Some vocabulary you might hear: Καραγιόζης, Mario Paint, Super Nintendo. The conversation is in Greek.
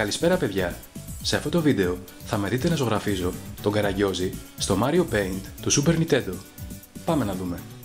Καλησπέρα παιδιά! Σε αυτό το βίντεο θα με δείτε να ζωγραφίζω τον Καραγιόζη στο Mario Paint του Super Nintendo. Πάμε να δούμε!